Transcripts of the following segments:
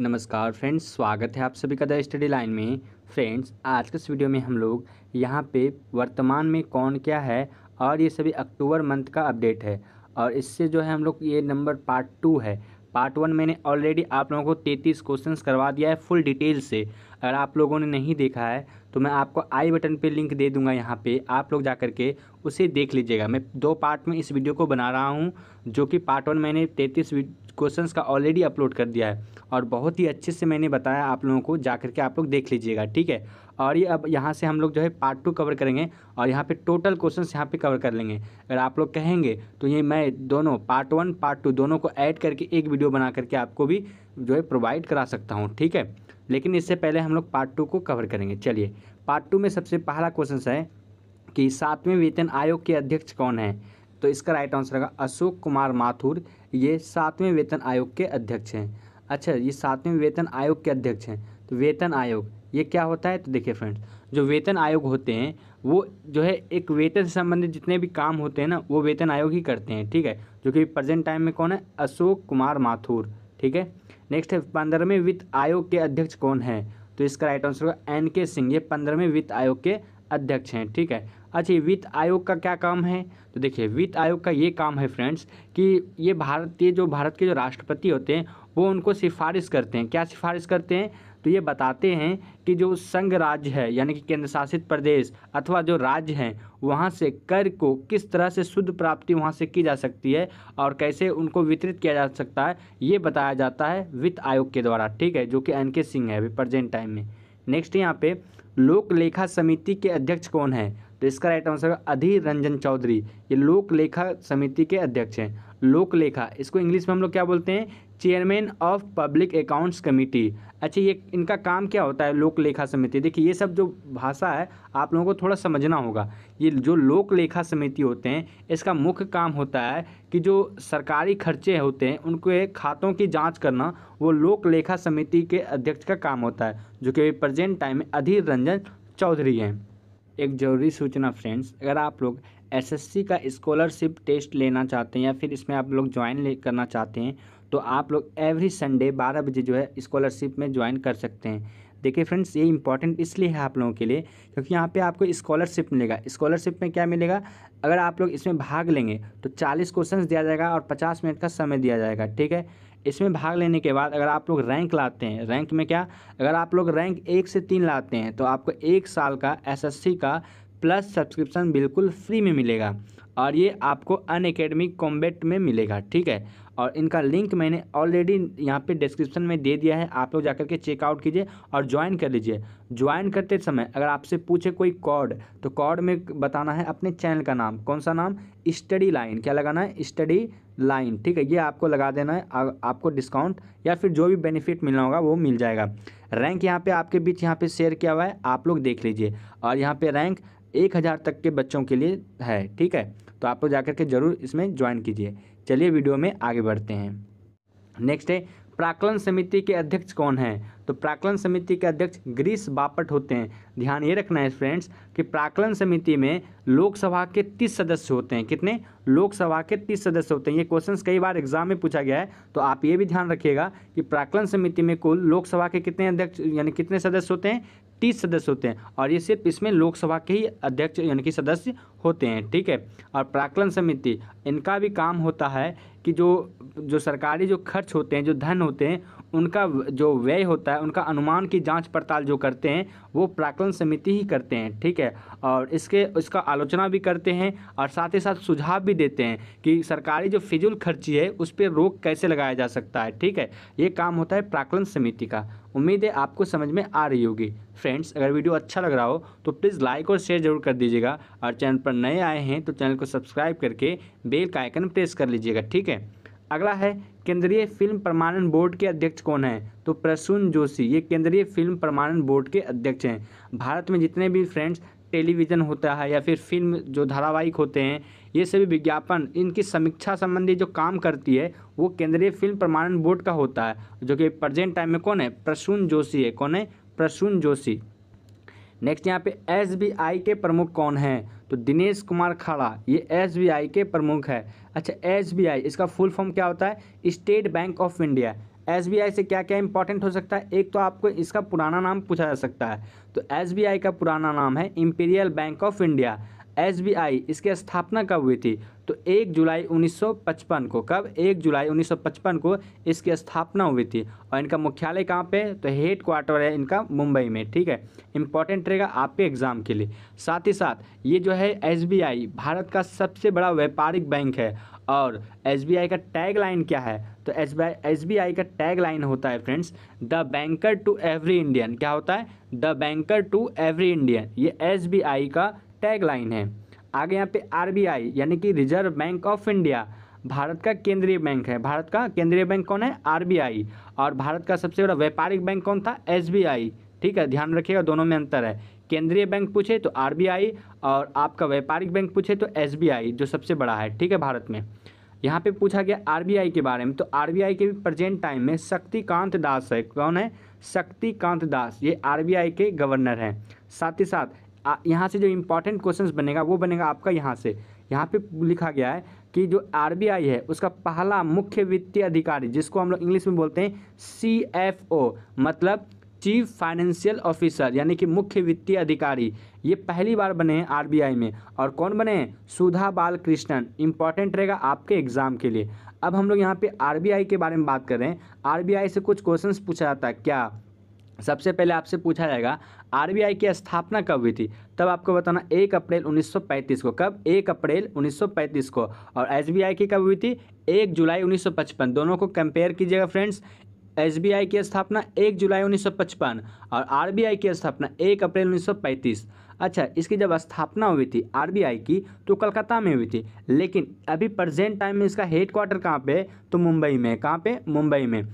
नमस्कार फ्रेंड्स, स्वागत है आप सभी का द स्टडी लाइन में। फ्रेंड्स, आज के इस वीडियो में हम लोग यहाँ पे वर्तमान में कौन क्या है और ये सभी अक्टूबर मंथ का अपडेट है। और इससे जो है हम लोग ये नंबर पार्ट 2 है। पार्ट 1 मैंने ऑलरेडी आप लोगों को 33 क्वेश्चंस करवा दिया है फुल डिटेल से। अगर आप लोगों ने नहीं देखा है तो मैं आपको आई बटन पर लिंक दे दूँगा, यहाँ पर आप लोग जा करके उसे देख लीजिएगा। मैं 2 पार्ट में इस वीडियो को बना रहा हूँ, जो कि पार्ट 1 मैंने 33 क्वेश्चंस का ऑलरेडी अपलोड कर दिया है और बहुत ही अच्छे से मैंने बताया आप लोगों को, जा करके आप लोग देख लीजिएगा, ठीक है। और ये अब यहाँ से हम लोग जो है पार्ट 2 कवर करेंगे और यहाँ पे टोटल क्वेश्चंस यहाँ पे कवर कर लेंगे। अगर आप लोग कहेंगे तो ये मैं दोनों पार्ट 1 पार्ट 2 दोनों को ऐड करके एक वीडियो बना करके आपको भी जो है प्रोवाइड करा सकता हूँ, ठीक है। लेकिन इससे पहले हम लोग पार्ट 2 को कवर करेंगे। चलिए, पार्ट 2 में सबसे पहला क्वेश्चन है कि 7वें वेतन आयोग के अध्यक्ष कौन है। तो इसका राइट आंसर होगा अशोक कुमार माथुर, ये 7वें वेतन आयोग के अध्यक्ष हैं। अच्छा, ये 7वें वेतन आयोग के अध्यक्ष हैं। तो वेतन आयोग ये क्या होता है? तो देखिए फ्रेंड्स, जो वेतन आयोग होते हैं वो जो है एक वेतन से संबंधित जितने भी काम होते हैं ना, वो वेतन आयोग ही करते हैं, ठीक है। जो कि प्रेजेंट टाइम में कौन है? अशोक कुमार माथुर, ठीक है। नेक्स्ट है 15वें वित्त आयोग के अध्यक्ष कौन है। तो इसका राइट आंसर होगा NK सिंह, ये 15वें वित्त आयोग के अध्यक्ष हैं, ठीक है। अच्छा, वित्त आयोग का क्या काम है? तो देखिए, वित्त आयोग का ये काम है फ्रेंड्स कि भारत के जो राष्ट्रपति होते हैं वो उनको सिफारिश करते हैं। क्या सिफारिश करते हैं? तो ये बताते हैं कि जो संघ राज्य है यानी कि केंद्र शासित प्रदेश अथवा जो राज्य हैं वहाँ से कर को किस तरह से शुद्ध प्राप्ति वहाँ से की जा सकती है और कैसे उनको वितरित किया जा सकता है, ये बताया जाता है वित्त आयोग के द्वारा, ठीक है, जो कि NK सिंह है अभी प्रेजेंट टाइम में। नेक्स्ट, यहाँ पे लोक लेखा समिति के अध्यक्ष कौन है। तो इसका राइट आंसर है अधीर रंजन चौधरी, ये लोक लेखा समिति के अध्यक्ष हैं। लोक लेखा, इसको इंग्लिश में हम लोग क्या बोलते हैं? Chairman of public accounts committee. अच्छा, ये इनका काम क्या होता है लोक लेखा समिति? देखिए, ये सब जो भाषा है आप लोगों को थोड़ा समझना होगा। ये जो लोक लेखा समिति होते हैं, इसका मुख्य काम होता है कि जो सरकारी खर्चे होते हैं उनके खातों की जांच करना, वो लोक लेखा समिति के अध्यक्ष का काम होता है, जो कि प्रेजेंट टाइम में अधीर रंजन चौधरी हैं। एक ज़रूरी सूचना फ्रेंड्स, अगर आप लोग SSC का स्कॉलरशिप टेस्ट लेना चाहते हैं या फिर इसमें आप लोग ज्वाइन करना चाहते हैं, तो आप लोग एवरी संडे 12 बजे जो है स्कॉलरशिप में ज्वाइन कर सकते हैं। देखिए फ्रेंड्स, ये इंपॉर्टेंट इसलिए है आप लोगों के लिए क्योंकि यहाँ पे आपको स्कॉलरशिप मिलेगा। स्कॉलरशिप में क्या मिलेगा? अगर आप लोग इसमें भाग लेंगे तो 40 क्वेश्चन दिया जाएगा और 50 मिनट का समय दिया जाएगा, ठीक है। इसमें भाग लेने के बाद अगर आप लोग रैंक लाते हैं, रैंक में क्या, अगर आप लोग रैंक 1 से 3 लाते हैं तो आपको 1 साल का SSC का प्लस सब्सक्रिप्शन बिल्कुल फ्री में मिलेगा और ये आपको अनअकैडमी कॉम्बैट में मिलेगा, ठीक है। और इनका लिंक मैंने ऑलरेडी यहाँ पे डिस्क्रिप्शन में दे दिया है, आप लोग जाकर के चेकआउट कीजिए और ज्वाइन कर लीजिए। ज्वाइन करते समय अगर आपसे पूछे कोई कोड, तो कोड में बताना है अपने चैनल का नाम। कौन सा नाम? Study line. क्या लगाना है? स्टडी लाइन, ठीक है, ये आपको लगा देना है। आपको डिस्काउंट या फिर जो भी बेनिफिट मिलना होगा वो मिल जाएगा। रैंक यहाँ पर आपके बीच यहाँ पर शेयर किया हुआ है, आप लोग देख लीजिए। और यहाँ पर रैंक 1000 तक के बच्चों के लिए है, ठीक है। तो आप लोग जाकर के जरूर इसमें ज्वाइन कीजिए। चलिए वीडियो में आगे बढ़ते हैं। नेक्स्ट है प्राकलन समिति के अध्यक्ष कौन है। तो प्राकलन समिति के अध्यक्ष गिरीश बापट होते हैं। ध्यान ये रखना है फ्रेंड्स कि प्राकलन समिति में लोकसभा के 30 सदस्य होते हैं। कितने? लोकसभा के 30 सदस्य होते हैं। ये क्वेश्चंस कई बार एग्जाम में पूछा गया है, तो आप ये भी ध्यान रखिएगा कि प्राकलन समिति में कुल लोकसभा के कितने अध्यक्ष यानी कितने सदस्य होते हैं? 30 सदस्य होते हैं और ये सिर्फ इसमें लोकसभा के ही अध्यक्ष यानी कि सदस्य होते हैं, ठीक है। और प्राकलन समिति, इनका भी काम होता है कि जो सरकारी जो खर्च होते हैं, जो धन होते हैं, उनका जो व्यय होता है, उनका अनुमान की जांच पड़ताल जो करते हैं वो प्राकलन समिति ही करते हैं, ठीक है। और इसका आलोचना भी करते हैं और साथ ही साथ सुझाव भी देते हैं कि सरकारी जो फिजूल खर्ची है उस पर रोक कैसे लगाया जा सकता है, ठीक है। ये काम होता है प्राकलन समिति का। उम्मीद है आपको समझ में आ रही होगी। फ्रेंड्स, अगर वीडियो अच्छा लग रहा हो तो प्लीज़ लाइक और शेयर जरूर कर दीजिएगा और चैनल पर नए आए हैं तो चैनल को सब्सक्राइब करके बेल का आइकन प्रेस कर लीजिएगा, ठीक है। अगला है केंद्रीय फिल्म प्रमाणन बोर्ड के अध्यक्ष कौन है। तो प्रसून जोशी, ये केंद्रीय फिल्म प्रमाणन बोर्ड के अध्यक्ष हैं। भारत में जितने भी फ्रेंड्स टेलीविज़न होता है या फिर फिल्म जो धारावाहिक होते हैं, ये सभी विज्ञापन, इनकी समीक्षा संबंधी जो काम करती है वो केंद्रीय फिल्म प्रमाणन बोर्ड का होता है, जो कि प्रेजेंट टाइम में कौन है? प्रसून जोशी है। कौन है? प्रसून जोशी। नेक्स्ट, यहाँ पे SBI के प्रमुख कौन हैं। तो दिनेश कुमार खाड़ा, ये SBI के प्रमुख है। अच्छा, SBI, इसका फुल फॉर्म क्या होता है? State bank of India. SBI से क्या क्या इंपॉर्टेंट हो सकता है, एक तो आपको इसका पुराना नाम पूछा जा सकता है, तो एसबीआई का पुराना नाम है imperial bank of India. SBI इसकी स्थापना कब हुई थी, तो 1 जुलाई 1955 को। कब? 1 जुलाई 1955 को इसकी स्थापना हुई थी। और इनका मुख्यालय कहाँ पे, तो हेड क्वार्टर है इनका मुंबई में। ठीक है, इंपॉर्टेंट रहेगा आपके एग्जाम के लिए। साथ ही साथ ये जो है एसबीआई भारत का सबसे बड़ा व्यापारिक बैंक है। और एसबीआई का टैग लाइन क्या है, तो एसबीआई का टैग लाइन होता है friends the banker to every Indian. क्या होता है? The banker to every Indian, ये एसबीआई का टैग लाइन है। आगे यहाँ पे आरबीआई यानी कि reserve bank of India Bharat का केंद्रीय बैंक है। भारत का केंद्रीय बैंक कौन है? आरबीआई। और भारत का सबसे बड़ा व्यापारिक बैंक कौन था? एसबीआई। ठीक है, ध्यान रखिएगा दोनों में अंतर है। केंद्रीय बैंक पूछे तो आरबीआई और आपका व्यापारिक बैंक पूछे तो एसबीआई जो सबसे बड़ा है। ठीक है, भारत में यहाँ पे पूछा गया आरबीआई के बारे में, तो आरबीआई के भी प्रेजेंट टाइम में शक्तिकांत दास है। कौन है? शक्तिकांत दास, ये आरबीआई के गवर्नर हैं। साथ ही साथ यहाँ से जो इम्पॉर्टेंट क्वेश्चंस बनेगा वो बनेगा आपका यहाँ से। यहाँ पे लिखा गया है कि जो आरबीआई है उसका पहला मुख्य वित्तीय अधिकारी, जिसको हम लोग इंग्लिश में बोलते हैं सीएफओ, मतलब चीफ फाइनेंशियल ऑफिसर यानी कि मुख्य वित्तीय अधिकारी, ये पहली बार बने हैं आरबीआई में। और कौन बने हैं? सुधा बालकृष्णन। इंपॉर्टेंट रहेगा आपके एग्जाम के लिए। अब हम लोग यहाँ पे आरबीआई के बारे में बात कर रहे हैं। आरबीआई से कुछ क्वेश्चंस पूछा जाता है। क्या? सबसे पहले आपसे पूछा जाएगा आरबीआई की स्थापना कब हुई थी, तब आपको बताना 1 अप्रैल 1935 को। कब? 1 अप्रैल 1935 को। और एसबीआई की कब हुई थी? 1 जुलाई 1955। दोनों को कंपेयर कीजिएगा फ्रेंड्स। एसबीआई की स्थापना 1 जुलाई 1955 और आरबीआई की स्थापना 1 अप्रैल 1935। अच्छा, इसकी जब स्थापना हुई थी आरबीआई की तो कलकत्ता में हुई थी, लेकिन अभी प्रेजेंट टाइम में इसका हेड क्वार्टर कहाँ पे है, तो मुंबई में। कहाँ पे? मुंबई में।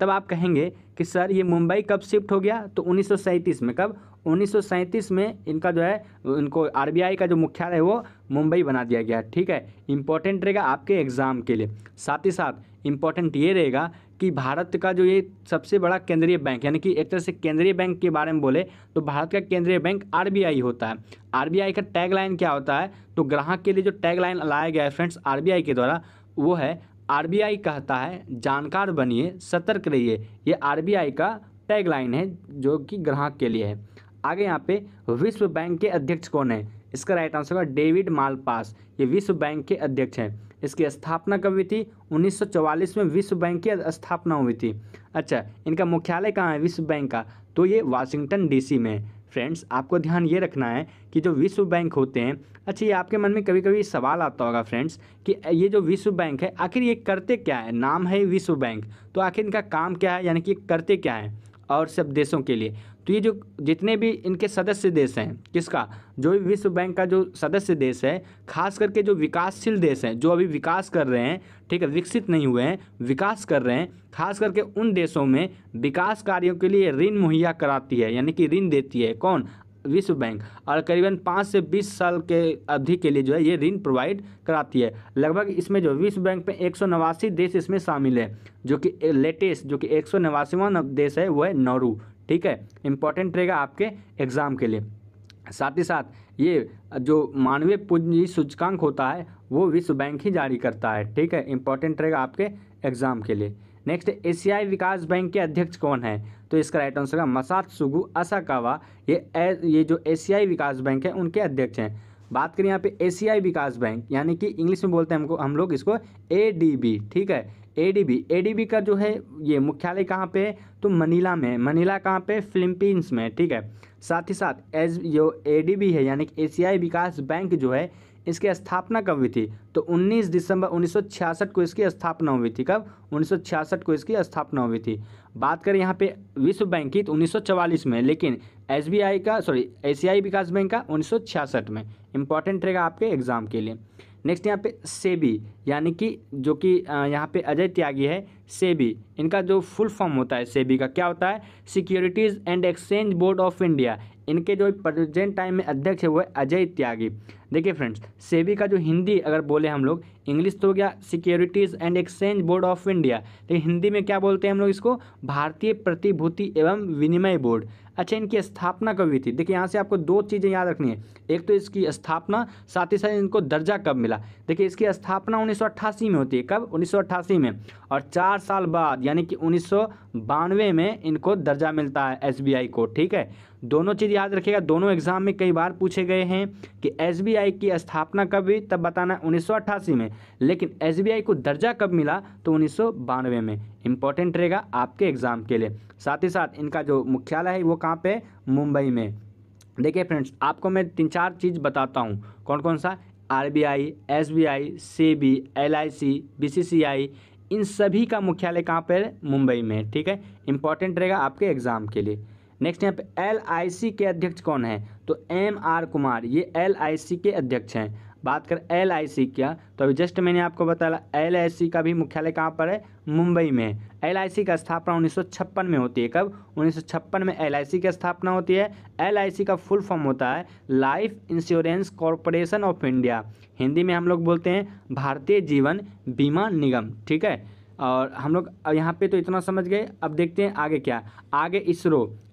तब आप कहेंगे कि सर ये मुंबई कब शिफ्ट हो गया, तो 1937 में। कब? 1937 में इनका जो है, इनको आरबीआई का जो मुख्यालय है वो मुंबई बना दिया गया। ठीक है, इम्पोर्टेंट रहेगा आपके एग्ज़ाम के लिए। साथ ही साथ इम्पोर्टेंट ये रहेगा कि भारत का जो ये सबसे बड़ा केंद्रीय बैंक, यानी कि एक तरह से केंद्रीय बैंक के बारे में बोले तो भारत का केंद्रीय बैंक आरबीआई होता है। आरबीआई का टैग लाइन क्या होता है, तो ग्राहक के लिए जो टैग लाइन लाया गया है फ्रेंड्स आरबीआई के द्वारा वो है आरबीआई कहता है जानकार बनिए, सतर्क रहिए। ये आरबीआई का टैगलाइन है जो कि ग्राहक के लिए है। आगे यहाँ पे विश्व बैंक के अध्यक्ष कौन है, इसका राइट आंसर होगा डेविड मालपास। ये विश्व बैंक के अध्यक्ष हैं। इसकी स्थापना कब हुई थी? 1944 में विश्व बैंक की स्थापना हुई थी। अच्छा, इनका मुख्यालय कहाँ है विश्व बैंक का, तो ये वाशिंगटन DC में है। फ्रेंड्स आपको ध्यान ये रखना है कि जो विश्व बैंक होते हैं, अच्छा ये आपके मन में कभी कभी सवाल आता होगा फ्रेंड्स कि ये जो विश्व बैंक है आखिर ये करते क्या है, नाम है विश्व बैंक तो आखिर इनका काम क्या है, यानी कि करते क्या है और सब देशों के लिए। तो ये जो जितने भी इनके सदस्य देश हैं, किसका, जो विश्व बैंक का जो सदस्य देश है, खास करके जो विकासशील देश हैं जो अभी विकास कर रहे हैं, ठीक है, विकसित नहीं हुए हैं, विकास कर रहे हैं, खास करके उन देशों में विकास कार्यों के लिए ऋण मुहैया कराती है, यानी कि ऋण देती है। कौन? विश्व बैंक। और करीबन 5 से 20 साल के अवधि के लिए जो है ये ऋण प्रोवाइड कराती है। लगभग इसमें जो विश्व बैंक में 189 देश इसमें शामिल है, जो कि लेटेस्ट जो कि 189वां देश है वो है नौरू। ठीक है, इंपॉर्टेंट रहेगा आपके एग्ज़ाम के लिए। साथ ही साथ ये जो मानवीय पूंजी सूचकांक होता है वो विश्व बैंक ही जारी करता है। ठीक है, इंपॉर्टेंट रहेगा आपके एग्ज़ाम के लिए। नेक्स्ट, एशियाई विकास बैंक के अध्यक्ष कौन है, तो इसका राइट आंसर होगा मसात्सुगु असाकावा। ये जो एशियाई विकास बैंक है उनके अध्यक्ष हैं। बात करें यहाँ पे एशियाई विकास बैंक यानी कि इंग्लिश में बोलते हैं हम लोग इसको एडीबी। ठीक है, एडीबी का जो है ये मुख्यालय कहाँ पे है, तो मनीला में। मनीला कहाँ पे? फिलीपींस में। ठीक है, साथ ही साथ जो एडीबी है यानी कि एशियाई विकास बैंक जो है, इसकी स्थापना कब हुई थी, तो 19 दिसंबर 1966 को इसकी स्थापना हुई थी। कब? 1966 को इसकी स्थापना हुई थी। बात करें यहाँ पे विश्व बैंक की तो 1944 में, लेकिन एशियाई विकास बैंक का 1966 में। इंपॉर्टेंट रहेगा आपके एग्जाम के लिए। नेक्स्ट यहाँ पे सेबी यानी कि जो कि यहाँ पे अजय त्यागी है, सेबी इनका जो फुल फॉर्म होता है, सेबी का क्या होता है, securities and exchange board of India. इनके जो प्रेजेंट टाइम में अध्यक्ष है वो है अजय त्यागी। देखिए फ्रेंड्स, सेबी का जो हिंदी अगर बोले हम लोग, इंग्लिश तो हो गया securities and exchange board of India, लेकिन हिंदी में क्या बोलते हैं हम लोग इसको, भारतीय प्रतिभूति एवं विनिमय बोर्ड। अच्छा, इनकी स्थापना कब हुई थी? देखिए यहाँ से आपको दो चीज़ें याद रखनी है, एक तो इसकी स्थापना, साथ ही साथ इनको दर्जा कब मिला। देखिए इसकी स्थापना 1988 में होती है। कब? 1988 में। और 4 साल बाद यानी कि 1992 में इनको दर्जा मिलता है SBI को। ठीक है, दोनों चीज़ याद रखिएगा, दोनों एग्जाम में कई बार पूछे गए हैं कि SBI की स्थापना कब हुई, तब बताना 1988 में, लेकिन SBI को दर्जा कब मिला तो 1992 में। इम्पोर्टेंट रहेगा आपके एग्जाम के लिए। साथ ही साथ इनका जो मुख्यालय है वो कहाँ पे? मुंबई में। देखिए फ्रेंड्स, आपको मैं 3-4 चीज़ बताता हूँ, कौन कौन सा, RBI, SBI, SEBI, LIC, BCCI, इन सभी का मुख्यालय कहाँ पर है? मुंबई में। ठीक है, इंपॉर्टेंट रहेगा आपके एग्जाम के लिए। नेक्स्ट यहाँ पे LIC के अध्यक्ष कौन है? तो MR कुमार, ये LIC के अध्यक्ष हैं। बात कर LIC क्या, तो अभी जस्ट मैंने आपको बताया LIC का भी मुख्यालय कहाँ पर है? मुंबई में। LIC का स्थापना 1956 में होती है। कब? 1956 में LIC की स्थापना होती है। LIC का फुल फॉर्म होता है life insurance corporation of India, Hindi में हम लोग बोलते हैं भारतीय जीवन बीमा निगम। ठीक है, और हम लोग यहाँ पे तो इतना समझ गए। अब देखते हैं आगे क्या। आगे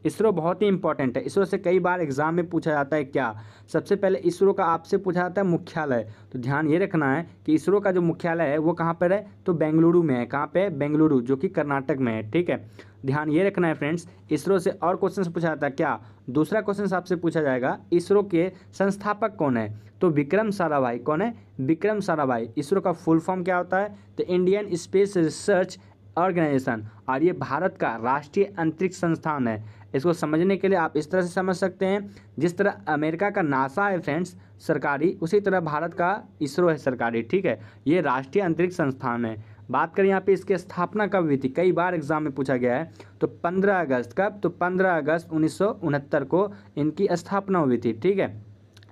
इसरो बहुत ही इंपॉर्टेंट है। इसरो से कई बार एग्जाम में पूछा जाता है क्या? सबसे पहले इसरो का आपसे पूछा जाता है मुख्यालय, तो ध्यान ये रखना है कि इसरो का जो मुख्यालय है वो कहाँ पर है? तो बेंगलुरु में है। कहाँ पे? बेंगलुरु, जो कि कर्नाटक में है। ठीक है, ध्यान ये रखना है फ्रेंड्स। इसरो से और क्वेश्चन पूछा जाता है क्या? दूसरा क्वेश्चन आपसे पूछा जाएगा, इसरो के संस्थापक कौन है? तो विक्रम साराभाई। कौन है? विक्रम साराभाई। इसरो का फुल फॉर्म क्या होता है? तो इंडियन स्पेस रिसर्च ऑर्गेनाइजेशन, और ये भारत का राष्ट्रीय अंतरिक्ष संस्थान है। इसको समझने के लिए आप इस तरह से समझ सकते हैं, जिस तरह अमेरिका का नासा है फ्रेंड्स सरकारी, उसी तरह भारत का इसरो है सरकारी। ठीक है, ये राष्ट्रीय अंतरिक्ष संस्थान है। बात करें यहाँ पे इसकी स्थापना कब हुई थी, कई बार एग्जाम में पूछा गया है, तो 15 अगस्त। कब? तो 15 अगस्त 1969 को इनकी स्थापना हुई थी। ठीक है,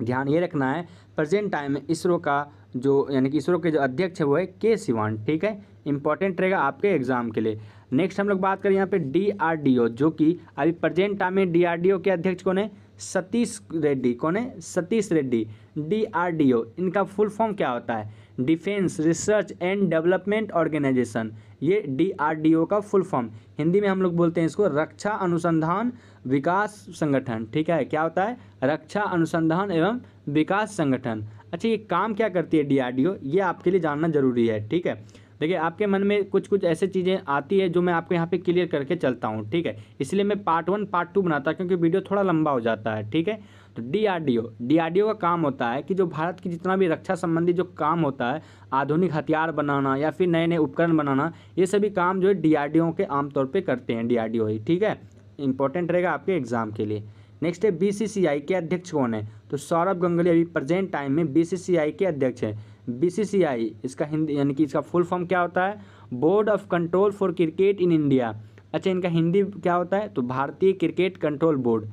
ध्यान ये रखना है। प्रेजेंट टाइम में इसरो का जो यानी कि इसरो के जो अध्यक्ष है वो है K Sivan। ठीक है, इंपॉर्टेंट रहेगा आपके एग्जाम के लिए। नेक्स्ट हम लोग बात करें यहाँ पे DRDO, जो कि अभी प्रेजेंट टाइम में DRDO के अध्यक्ष कौन है? सतीश रेड्डी। कौन है? सतीश रेड्डी। DRDO, इनका फुल फॉर्म क्या होता है? Defence research and development organisation, ये DRDO का फुल फॉर्म, हिंदी में हम लोग बोलते हैं इसको रक्षा अनुसंधान विकास संगठन। ठीक है, क्या होता है? रक्षा अनुसंधान एवं विकास संगठन। अच्छा, ये काम क्या करती है DRDO, ये आपके लिए जानना जरूरी है। ठीक है, देखिए आपके मन में कुछ कुछ ऐसे चीज़ें आती है जो मैं आपको यहाँ पे क्लियर करके चलता हूँ। ठीक है, इसलिए मैं पार्ट 1 पार्ट 2 बनाता हूँ, क्योंकि वीडियो थोड़ा लंबा हो जाता है। ठीक है, तो DRDO का काम होता है कि जो भारत की जितना भी रक्षा संबंधी जो काम होता है, आधुनिक हथियार बनाना या फिर नए नए उपकरण बनाना, ये सभी काम जो है DRDO के आमतौर पर करते हैं DRDO ही। ठीक है, इंपॉर्टेंट रहेगा आपके एग्जाम के लिए। नेक्स्ट है BCCI के अध्यक्ष कौन है? तो सौरव गंगुली अभी प्रेजेंट टाइम में BCCI के अध्यक्ष हैं। BCCI, इसका हिंदी यानी कि इसका फुल फॉर्म क्या होता है? Board of control for cricket in India. अच्छा, इनका हिंदी क्या होता है? तो भारतीय क्रिकेट कंट्रोल बोर्ड।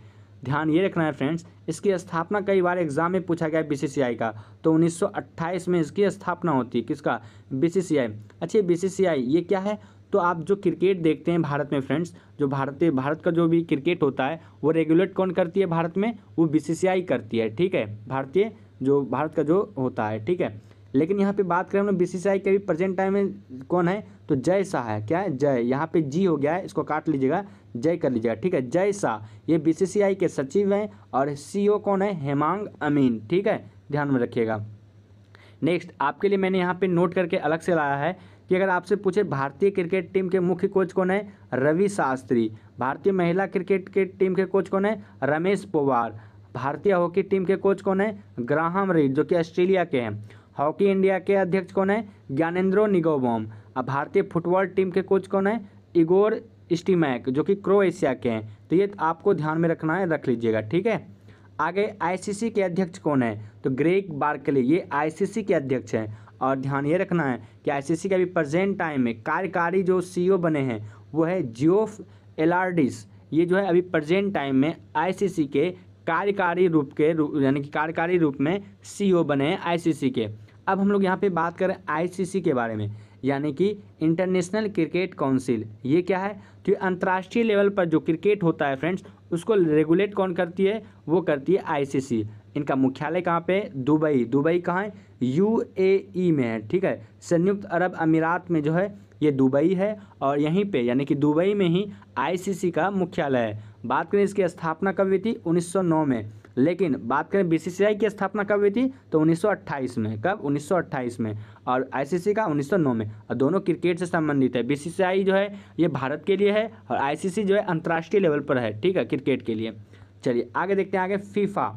ध्यान ये रखना है फ्रेंड्स, इसकी स्थापना कई बार एग्जाम में पूछा गया है BCCI का, तो 1928 में इसकी स्थापना होती है। किसका? BCCI। अच्छा, BCCI ये क्या है? तो आप जो क्रिकेट देखते हैं भारत में फ्रेंड्स, जो भारत का जो भी क्रिकेट होता है वो रेगुलेट कौन करती है भारत में? वो BCCI करती है। ठीक है, भारत का जो होता है। ठीक है, लेकिन यहाँ पे बात करें हम लोग BCCI के भी प्रेजेंट टाइम में कौन है? तो जय शाह है। क्या है? जय, यहाँ पे जी हो गया है, इसको काट लीजिएगा, जय कर लीजिएगा। ठीक है, जय शाह, ये BCCI के सचिव हैं, और CEO कौन है? हेमांग अमीन। ठीक है, ध्यान में रखिएगा। नेक्स्ट आपके लिए मैंने यहाँ पे नोट करके अलग से लाया है कि अगर आपसे पूछे भारतीय क्रिकेट टीम के मुख्य कोच कौन है? रवि शास्त्री। भारतीय महिला क्रिकेट के टीम के कोच कौन है? रमेश पवार। भारतीय हॉकी टीम के कोच कौन है? ग्राहम रीड, जो कि ऑस्ट्रेलिया के हैं। हॉकी इंडिया के अध्यक्ष कौन है? ज्ञानेंद्रो निगोम्बम। अब भारतीय फुटबॉल टीम के कोच कौन है? इगोर स्टिमैक, जो कि क्रोएशिया के हैं। तो ये आपको ध्यान में रखना है, रख लीजिएगा। ठीक है, आगे ICC के अध्यक्ष कौन है? तो ग्रेग बार्कले, ये ICC के अध्यक्ष हैं। और ध्यान ये रखना है कि ICC का भी प्रेजेंट टाइम में कार्यकारी जो CEO बने हैं वो है जियोफ एलार्डिस। ये जो है अभी प्रेजेंट टाइम में ICC के कार्यकारी रूप में CEO बने हैं ICC के। अब हम लोग यहाँ पे बात करें ICC के बारे में, यानी कि इंटरनेशनल क्रिकेट काउंसिल। ये क्या है? तो अंतर्राष्ट्रीय लेवल पर जो क्रिकेट होता है फ्रेंड्स, उसको रेगुलेट कौन करती है? वो करती है ICC। इनका मुख्यालय कहाँ पे है? दुबई। दुबई कहाँ है? यूएई में है। ठीक है, संयुक्त अरब अमीरात में जो है ये दुबई है और यहीं पे यानी कि दुबई में ही आईसीसी का मुख्यालय है। बात करें इसकी स्थापना कब हुई थी? 1909 में। लेकिन बात करें बीसीसीआई की स्थापना कब हुई थी तो 1928 में। कब? 1928 में। और आईसीसी का 1909 में। और दोनों क्रिकेट से संबंधित है। बीसीसीआई जो है ये भारत के लिए है और आईसीसी जो है अंतर्राष्ट्रीय लेवल पर है, ठीक है, क्रिकेट के लिए। चलिए आगे देखते हैं। आगे फीफा।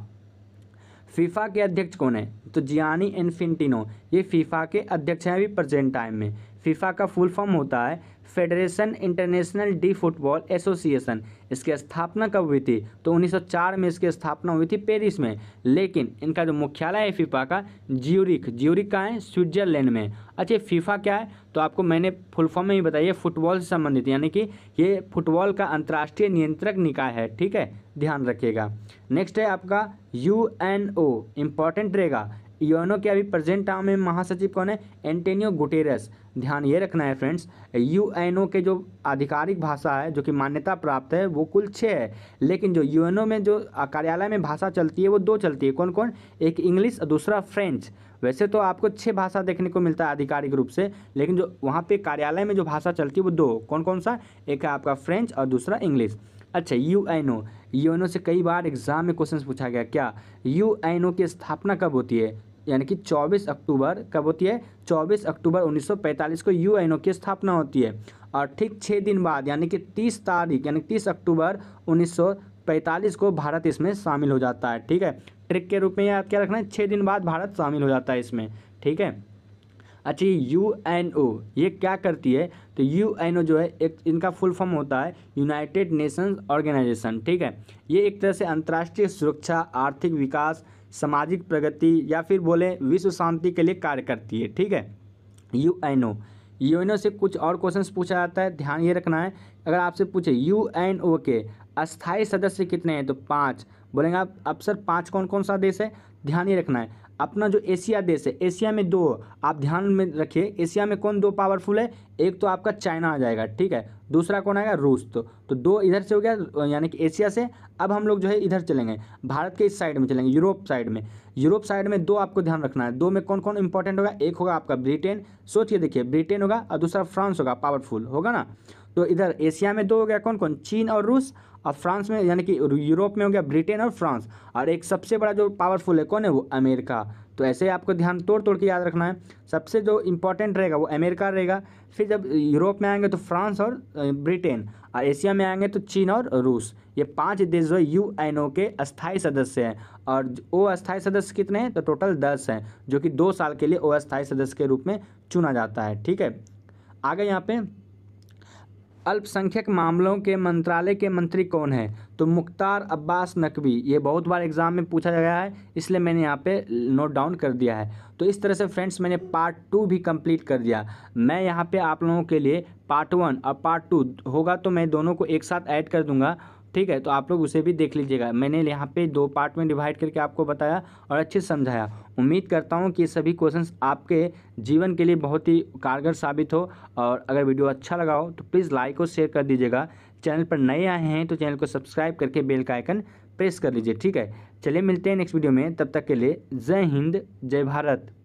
फीफा के अध्यक्ष कौन है? तो जियानी इन्फेंटिनो। ये फीफा के अध्यक्ष हैं अभी प्रेजेंट टाइम में। फीफा का फुल फॉर्म होता है federation international de football association. इसकी स्थापना कब हुई थी तो 1904 में इसकी स्थापना हुई थी पेरिस में। लेकिन इनका जो मुख्यालय है फीफा का ज्यूरिख। ज्यूरिख कहाँ है? स्विट्जरलैंड में। अच्छा, फीफा क्या है तो आपको मैंने फुल फॉर्म में ही बताया, फुटबॉल से संबंधित, यानी कि ये फुटबॉल का अंतर्राष्ट्रीय नियंत्रक निकाय है, ठीक है, ध्यान रखिएगा। नेक्स्ट है आपका यूएनओ, इंपॉर्टेंट रहेगा। यूएनओ के अभी प्रेजेंट टाइम में महासचिव कौन है? Antonio Guterres. ध्यान ये रखना है फ्रेंड्स, यूएनओ के जो आधिकारिक भाषा है जो कि मान्यता प्राप्त है वो कुल 6 है, लेकिन जो यूएनओ में जो कार्यालय में भाषा चलती है वो 2 चलती है। कौन कौन? एक इंग्लिश और दूसरा फ्रेंच। वैसे तो आपको 6 भाषा देखने को मिलता है आधिकारिक रूप से, लेकिन जो वहाँ पे कार्यालय में जो भाषा चलती है वो 2। कौन कौन सा? एक है आपका फ्रेंच और दूसरा इंग्लिश। अच्छा, यूएनओ से कई बार एग्जाम में क्वेश्चन पूछा गया। क्या? यूएनओ की स्थापना कब होती है यानी कि 24 अक्टूबर। कब होती है? 24 अक्टूबर 1945 को यूएनओ की स्थापना होती है। और ठीक 6 दिन बाद यानी कि 30 तारीख यानी 30 अक्टूबर 1945 को भारत इसमें शामिल हो जाता है, ठीक है। ट्रिक के रूप में याद क्या रखना है, 6 दिन बाद भारत शामिल हो जाता है इसमें, ठीक है। अच्छा, यूएनओ ये क्या करती है तो यूएनओ जो है एक इनका फुल फॉर्म होता है यूनाइटेड नेशंस ऑर्गेनाइजेशन, ठीक है। ये एक तरह से अंतर्राष्ट्रीय सुरक्षा, आर्थिक विकास, सामाजिक प्रगति या फिर बोले विश्व शांति के लिए कार्य करती है, ठीक है। यूएनओ से कुछ और क्वेश्चंस पूछा जाता है, ध्यान ये रखना है। अगर आपसे पूछे यूएनओ के अस्थायी सदस्य कितने हैं तो 5 बोलेंगे आप। अब सर 5 कौन कौन सा देश है? ध्यान ये रखना है, अपना जो एशिया देश है, एशिया में 2। आप ध्यान में रखिए एशिया में कौन 2 पावरफुल है? एक तो आपका चाइना आ जाएगा, ठीक है, दूसरा कौन आएगा? रूस। तो 2 इधर से हो गया यानी कि एशिया से। अब हम लोग जो है इधर चलेंगे, भारत के इस साइड में चलेंगे, यूरोप साइड में। यूरोप साइड में 2 आपको ध्यान रखना है। 2 में कौन कौन इंपॉर्टेंट होगा? एक होगा आपका ब्रिटेन, सोचिए देखिए, ब्रिटेन होगा और दूसरा फ्रांस होगा, पावरफुल होगा ना। तो इधर एशिया में 2 हो गया, कौन कौन? चीन और रूस। और फ्रांस में यानी कि यूरोप में हो गया ब्रिटेन और फ्रांस। और एक सबसे बड़ा जो पावरफुल है कौन है? वो अमेरिका। तो ऐसे आपको ध्यान तोड़ तोड़ के याद रखना है। सबसे जो इम्पोर्टेंट रहेगा वो अमेरिका रहेगा, फिर जब यूरोप में आएंगे तो फ्रांस और ब्रिटेन, और एशिया में आएंगे तो चीन और रूस। ये 5 देश जो है यूएनओ के अस्थायी सदस्य हैं। और वो अस्थायी सदस्य कितने हैं तो टोटल 10 हैं, जो कि 2 साल के लिए वो अस्थायी सदस्य के रूप में चुना जाता है, ठीक है। आगे यहाँ पे अल्पसंख्यक मामलों के मंत्रालय के मंत्री कौन है तो मुख्तार अब्बास नकवी। ये बहुत बार एग्जाम में पूछा गया है, इसलिए मैंने यहाँ पे नोट डाउन कर दिया है। तो इस तरह से फ्रेंड्स मैंने पार्ट 2 भी कंप्लीट कर दिया। मैं यहाँ पे आप लोगों के लिए पार्ट 1 और पार्ट 2 होगा तो मैं दोनों को एक साथ ऐड कर दूंगा, ठीक है। तो आप लोग उसे भी देख लीजिएगा। मैंने यहाँ पे 2 पार्ट में डिवाइड करके आपको बताया और अच्छे से समझाया। उम्मीद करता हूँ कि सभी क्वेश्चंस आपके जीवन के लिए बहुत ही कारगर साबित हो। और अगर वीडियो अच्छा लगा हो तो प्लीज़ लाइक और शेयर कर दीजिएगा। चैनल पर नए आए हैं तो चैनल को सब्सक्राइब करके बेल का आइकन प्रेस कर लीजिए, ठीक है। चलिए मिलते हैं नेक्स्ट वीडियो में, तब तक के लिए जय हिंद, जय भारत।